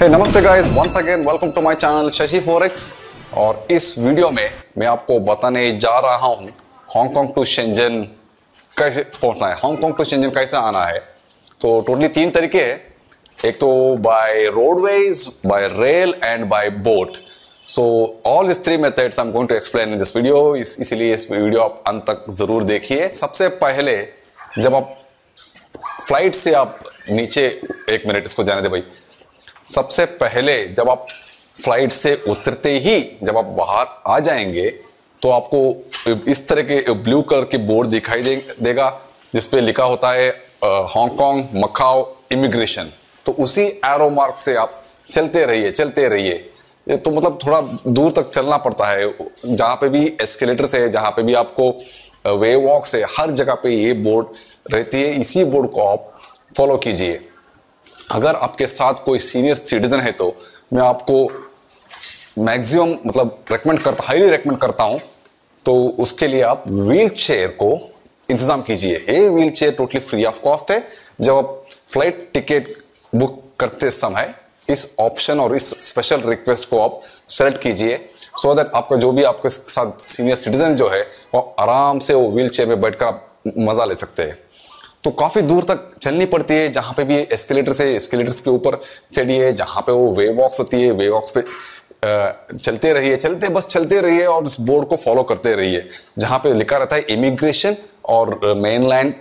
Hey, नमस्ते guys, once again welcome to my channel Shashi forex. और इस वीडियो में मैं आपको बताने जा रहा हूँ हांगकॉन्ग टू शेंजन कैसे पहुँचना है, हांगकॉन्ग टू शेंजन कैसे आना है। तो टोटली तीन तरीके हैं, एक तो by roadways, by rail and by boat. So all इस three methods I am going to explain in this video, इसीलिए इस वीडियो आप अंत तक ज़रूर देखिए। सबसे पहले जब आप फ्लाइट से आप नीचे, एक मिनट इसको जाने दे भाई, सबसे पहले जब आप फ्लाइट से उतरते ही जब आप बाहर आ जाएंगे तो आपको इस तरह के ब्लू कलर के बोर्ड दिखाई देगा जिस पे लिखा होता है हांगकांग मकाओ इमिग्रेशन। तो उसी एरो मार्क से आप चलते रहिए। तो मतलब थोड़ा दूर तक चलना पड़ता है, जहाँ पे भी एस्केलेटर्स है, जहाँ पे भी आपको वे वॉक्स है, हर जगह पे ये बोर्ड रहती है। इसी बोर्ड को आप फॉलो कीजिए। अगर आपके साथ कोई सीनियर सिटीजन है तो मैं आपको मैक्सिमम मतलब हाईली रेकमेंड करता हूँ। तो उसके लिए आप व्हील चेयर को इंतज़ाम कीजिए। ये wheel chair totally free of cost है। जब आप फ्लाइट टिकट बुक करते समय इस ऑप्शन और इस स्पेशल रिक्वेस्ट को आप सेलेक्ट कीजिए सो दैट आपका जो भी आपके साथ सीनियर सिटीजन जो है वो आराम से वो व्हील चेयर में बैठ कर आप मज़ा ले सकते हैं। तो काफ़ी दूर तक चलनी पड़ती है, जहाँ पे भी एस्केलेटर से एस्केलेटर्स के ऊपर चढ़िए, जहाँ पे वो वे वॉक्स होती है वे वॉक्स पे चलते रहिए और इस बोर्ड को फॉलो करते रहिए जहाँ पे लिखा रहता है इमिग्रेशन और मेनलैंड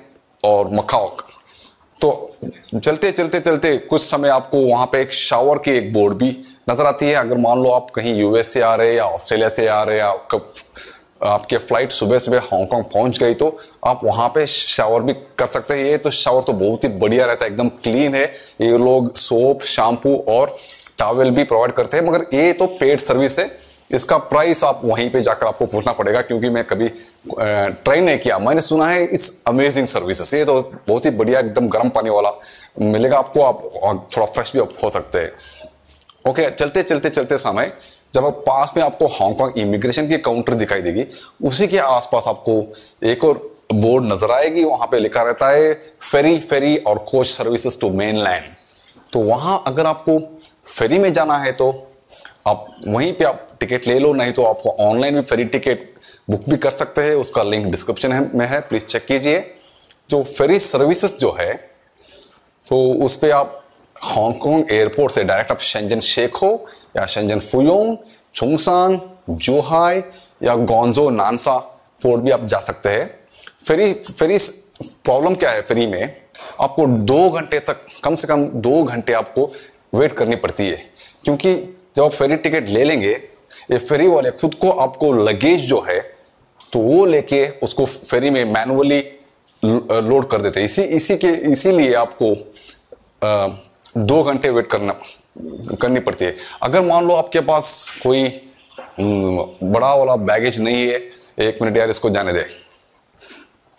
और मकाओ। तो चलते कुछ समय आपको वहाँ पे एक शावर की एक बोर्ड भी नज़र आती है। अगर मान लो आप कहीं यूएस से आ रहे या ऑस्ट्रेलिया से आ रहे, आपके फ्लाइट सुबह हांगकांग पहुंच गई तो आप वहां पे शावर भी कर सकते हैं। ये तो शावर तो बहुत ही बढ़िया रहता है, एकदम क्लीन है। ये लोग सोप, शैम्पू और टॉवल भी प्रोवाइड करते हैं, मगर ये तो पेड सर्विस है। इसका प्राइस आप वहीं पे जाकर आपको पूछना पड़ेगा, क्योंकि मैं कभी ट्राई नहीं किया। मैंने सुना है इट्स अमेजिंग सर्विसेस। ये तो बहुत ही बढ़िया, एकदम गर्म पानी वाला मिलेगा आपको, आप थोड़ा फ्रेश भी हो सकते हैं। ओके, चलते समय जब आप पास में आपको हांगकांग इमिग्रेशन की काउंटर दिखाई देगी, उसी के आसपास आपको एक और बोर्ड नजर आएगी। वहां पे लिखा रहता है फेरी और कोच सर्विसेज टू मेनलैंड। तो वहां अगर आपको फेरी में जाना है तो आप वहीं पे आप टिकट ले लो, नहीं तो आपको ऑनलाइन भी फेरी टिकट बुक भी कर सकते हैं। उसका लिंक डिस्क्रिप्शन में है, प्लीज चेक कीजिए। जो फेरी सर्विसेज जो है तो उस पर आप हांगकांग एयरपोर्ट से डायरेक्ट आप शेंजन शेखो या शेंजन फुयोंग, चुंगसांग, जुहाई या ग्वांगझो नानसा पोर्ट भी आप जा सकते हैं। फेरी प्रॉब्लम क्या है, फेरी में आपको 2 घंटे तक, कम से कम 2 घंटे आपको वेट करनी पड़ती है, क्योंकि जब आप फेरी टिकट ले लेंगे ये फेरी वाले खुद को आपको लगेज जो है तो वो लेके उसको फेरी में मैनुअली लोड कर देते हैं। इसीलिए आपको 2 घंटे वेट करनी पड़ती है। अगर मान लो आपके पास कोई बड़ा वाला बैगेज नहीं है, एक मिनट यार इसको जाने दे,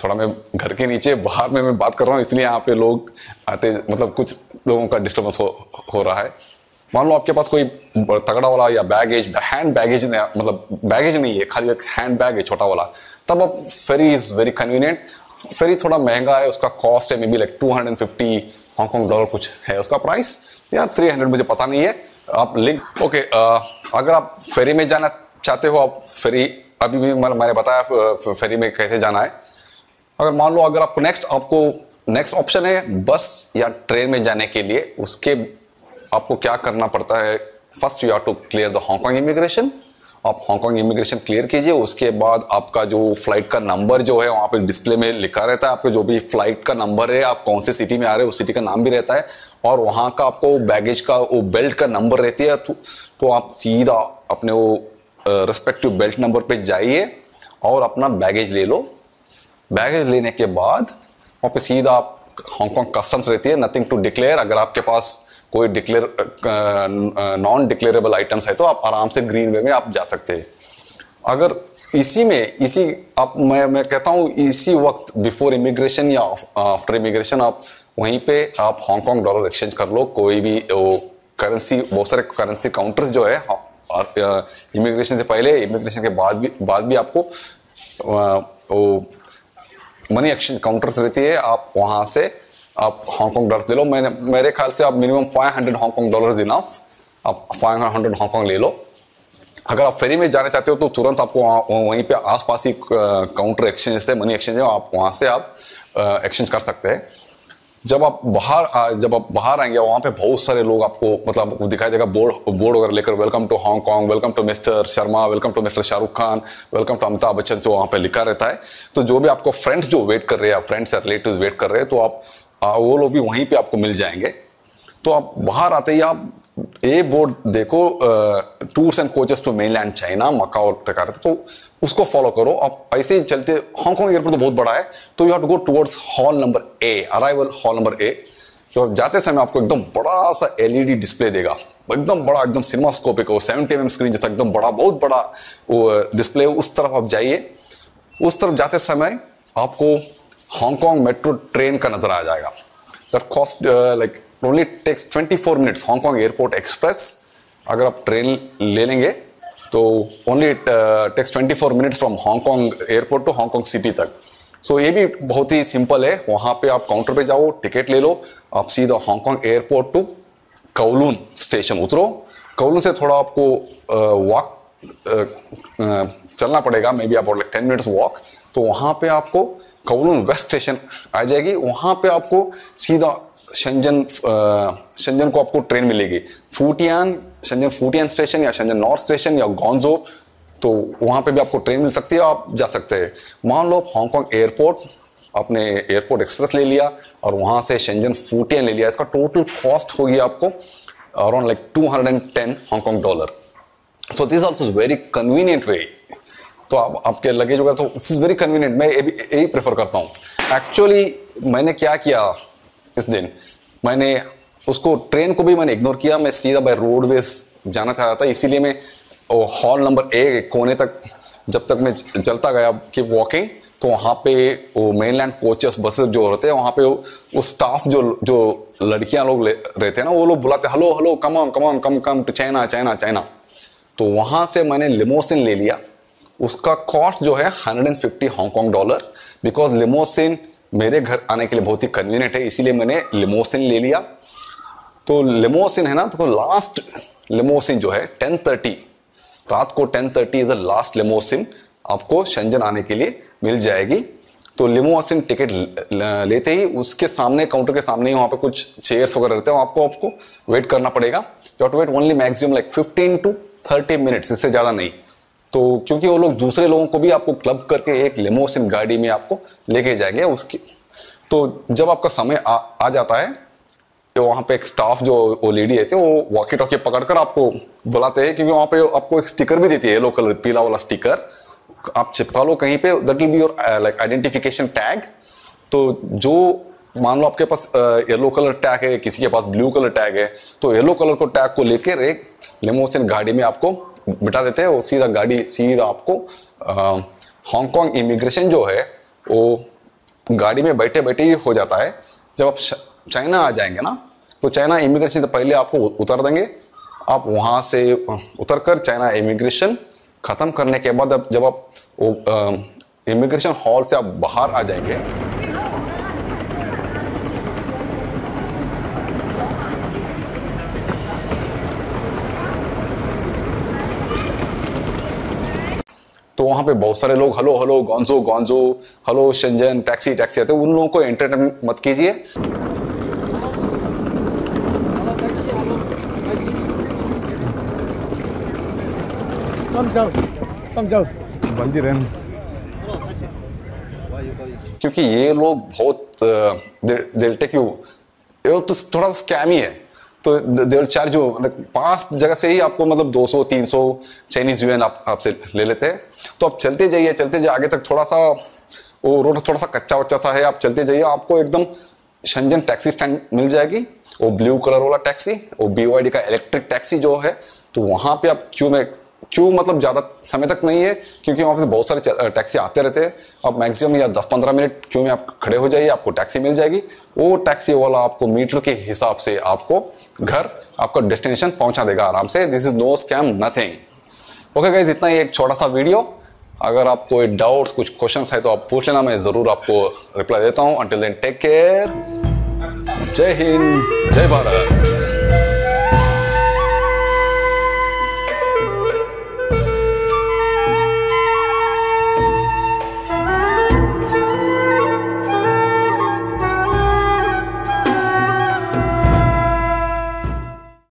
थोड़ा मैं घर के नीचे बाहर में मैं बात कर रहा हूँ, इसलिए यहाँ पे लोग आते, मतलब कुछ लोगों का डिस्टर्बेंस हो रहा है। मान लो आपके पास कोई तगड़ा वाला या बैगेज, हैंड बैगेज, मतलब बैगेज नहीं है, खाली एक हैंड बैग है छोटा वाला, तब आप ferry is very convenient. Ferry थोड़ा महंगा है, उसका कॉस्ट है maybe like 250 Hong Kong dollar कुछ है उसका प्राइस, या 300, मुझे पता नहीं है। आप लिंक ओके, अगर आप फेरी में जाना चाहते हो, आप फेरी अभी भी मैंने बताया फेरी में कैसे जाना है। अगर मान लो अगर आपको नेक्स्ट ऑप्शन है बस या ट्रेन में जाने के लिए, उसके आपको क्या करना पड़ता है, first you have to clear the Hong Kong immigration. आप हांगकॉन्ग इमिग्रेशन क्लियर कीजिए, उसके बाद आपका जो फ्लाइट का नंबर जो है वहाँ पे डिस्प्ले में लिखा रहता है, आपके जो भी फ्लाइट का नंबर है, आप कौन से सिटी में आ रहे हो उस सिटी का नाम भी रहता है, और वहाँ का आपको बैगेज का वो बेल्ट का नंबर रहती है। तो आप सीधा अपने वो रेस्पेक्टिव बेल्ट नंबर पे जाइए और अपना बैगेज ले लो। बैगेज लेने के बाद वहाँ पर सीधा आप हांगकॉन्ग कस्टम्स रहती है, नथिंग टू डिक्लेयर। अगर आपके पास कोई नॉन डिक्लेरेबल आइटम्स है तो आप आराम से ग्रीन वे में आप जा सकते हैं। अगर मैं कहता हूँ इसी वक्त बिफोर इमिग्रेशन या आफ्टर इमिग्रेशन आप वहीं पे आप हांगकॉन्ग डॉलर एक्सचेंज कर लो। कोई भी करेंसी, बहुत सारे करेंसी काउंटर्स जो है इमिग्रेशन से पहले, इमिग्रेशन के बाद भी आपको मनी एक्सचेंज काउंटर्स रहती है, आप वहाँ से आप हांगकॉन्ग डॉलर्स ले लो। मेरे ख्याल से आप मिनिमम 500 हांगकॉन्ग डॉलर्स इनफ आप 500 हॉन्ग कॉन्ग ले लो। अगर आप फेरी में जाना चाहते हो तो तुरंत आपको वहीं पे आसपास ही काउंटर एक्सचेंज से मनी एक्सचेंज है, आप वहाँ से आप एक्सचेंज कर सकते हैं। जब आप बाहर आएंगे वहाँ पे बहुत सारे लोग आपको मतलब दिखाई देगा बोर्ड वगैरह लेकर, welcome to Hong Kong, welcome to mister Sharma, welcome to mister Shahrukh Khan, welcome to Amitabh Bachchan, जो वहाँ पे लिखा रहता है। तो जो भी आपको फ्रेंड्स जो वेट कर रहे हैं, फ्रेंड्स या रिलेटिव वेट कर रहे हैं, तो आप वो लोग भी वहीं पर आपको मिल जाएंगे। तो आप बाहर आते ही आप ये बोर्ड देखो, tours and coaches to mainland China Macau प्रकार, तो उसको फॉलो करो। आप ऐसे ही चलते, हांगकॉन्ग एयरपोर्ट तो बहुत बड़ा है, तो you have to go towards hall number A, arrival hall number A. तो आप जाते समय आपको एकदम बड़ा सा एलईडी डिस्प्ले देगा, एकदम बड़ा, एकदम सिनेमास्कोपिक, 70mm स्क्रीन जैसा एकदम बड़ा, बहुत बड़ा वो डिस्प्ले। उस तरफ आप जाइए, उस तरफ जाते समय आपको हांगकॉन्ग मेट्रो ट्रेन का नजर आ जाएगा। That cost like only takes 24 minutes Hong Kong Airport Express। अगर आप ट्रेन ले लेंगे तो only takes 24 minutes from Hong Kong Airport to Hong Kong City तक। सो ये भी बहुत ही सिंपल है। वहाँ पे आप काउंटर पे जाओ, टिकट ले लो, आप सीधा Hong Kong Airport to Kowloon station उतरो। कोवलून से थोड़ा आपको वॉक चलना पड़ेगा, maybe about 10 minutes walk. तो वहाँ पे आपको कोवलून वेस्ट स्टेशन आ जाएगी। वहाँ पे आपको सीधा शेंजन को आपको ट्रेन मिलेगी, फुटियान स्टेशन या शेंजन नॉर्थ स्टेशन या ग्वांगझो। तो वहाँ पे भी आपको ट्रेन मिल सकती है, आप जा सकते हैं। मान लो हांगकॉन्ग एयरपोर्ट आपने एयरपोर्ट एक्सप्रेस ले लिया और वहाँ से शेंजन फुटियान ले लिया। इसका टोटल कॉस्ट होगी आपको around like 210 Hong Kong dollar. So this also is very convenient way. तो आपके लगेज होगा, तो दिस इज वेरी कन्वीनियंट। मैं यही प्रेफर करता हूँ। एक्चुअली मैंने क्या किया इस दिन, मैंने उसको ट्रेन को भी मैंने इग्नोर किया, मैं सीधा बाय रोडवेज जाना चाह रहा था। इसीलिए मैं हॉल नंबर ए कोने तक जब तक मैं चलता गया कि वॉकिंग, तो वहाँ पे वो मेनलैंड कोचेस बसेस जो रहते हैं, वहाँ पे वो स्टाफ जो लड़कियाँ लोग रहते हैं ना, वो लोग बुलाते hello hello come on come on come come to China China China. तो वहाँ से मैंने लिमोसिन ले लिया। उसका कॉस्ट जो है 150 हांगकॉन्ग डॉलर, बिकॉज लिमोसिन मेरे घर आने के लिए बहुत ही कन्वीनियंट है, इसीलिए मैंने लिमोसिन ले लिया। तो लिमोसिन है ना, तो लास्ट लिमोसिन जो है 10:30 रात को, 10:30 इज द लास्ट लिमोसिन आपको शेंजन आने के लिए मिल जाएगी। तो लिमोसिन टिकट लेते ही उसके सामने, काउंटर के सामने ही वहाँ पे कुछ चेयर्स वगैरह रहते हैं, आपको वेट करना पड़ेगा। You have to wait only maximum like 15 to 30 minutes, इससे ज़्यादा नहीं। तो क्योंकि वो लोग दूसरे लोगों को भी आपको क्लब करके एक लिमोसिन गाड़ी में आपको लेके जाएंगे उसकी। तो जब आपका समय आ जाता है तो वहाँ पे एक स्टाफ जो वो लेडी रहती है, वो वॉकी टॉकी पकड़कर आपको बुलाते हैं, क्योंकि वहाँ पे आपको एक स्टिकर भी देती है, येलो कलर पीला वाला स्टिकर, आप चिपका लो कहीं पे, that will be your like identification tag. तो जो मान लो आपके पास येलो कलर टैग है, किसी के पास ब्लू कलर टैग है, तो येलो कलर को टैग को लेकर एक लिमोसिन गाड़ी में आपको बिठा देते हैं। वो सीधा गाड़ी सीधा आपको हांगकॉन्ग इमिग्रेशन जो है वो गाड़ी में बैठे बैठे ही हो जाता है। जब आप चाइना आ जाएंगे ना, तो चाइना इमिग्रेशन से पहले आपको उतार देंगे। आप वहाँ से उतरकर चाइना इमिग्रेशन ख़त्म करने के बाद जब आप इमिग्रेशन हॉल से आप बाहर आ जाएंगे, तो वहाँ पे बहुत सारे लोग hello hello Guangzhou Guangzhou, hello Shenzhen, taxi taxi आते हैं। उन लोगों को एंटरटेन मत कीजिए। कम जाओ बंदी रहन, क्योंकि ये लोग बहुत दे टेक यू, ये तो थोड़ा स्कैम ही है। तो दे चार्ज यू, पांच जगह से ही आपको मतलब 200-300 चाइनीज यूएन आपसे ले लेते हैं। तो आप चलते जाइए आगे तक। थोड़ा सा वो रोड थोड़ा सा कच्चा वच्चा सा है, आप चलते जाइए, आपको एकदम शेंजन टैक्सी स्टैंड मिल जाएगी। वो ब्लू कलर वाला टैक्सी, वो BYD का इलेक्ट्रिक टैक्सी जो है, तो वहाँ पे आप क्यों मतलब ज़्यादा समय तक नहीं है, क्योंकि वहाँ पे बहुत सारे टैक्सी आते रहते हैं। आप मैक्सिमम या 10-15 मिनट क्यों में आप खड़े हो जाइए, आपको टैक्सी मिल जाएगी। वो टैक्सी वाला आपको मीटर के हिसाब से आपको घर, आपका डेस्टिनेशन पहुँचा देगा आराम से। This is no scam, nothing. Okay guys, इतना ही एक छोटा सा वीडियो। अगर आपको डाउट्स कुछ क्वेश्चंस है तो आप पूछ लेना, मैं ज़रूर आपको रिप्लाई देता हूँ। अंटिल देन टेक केयर, जय हिंद, जय भारत।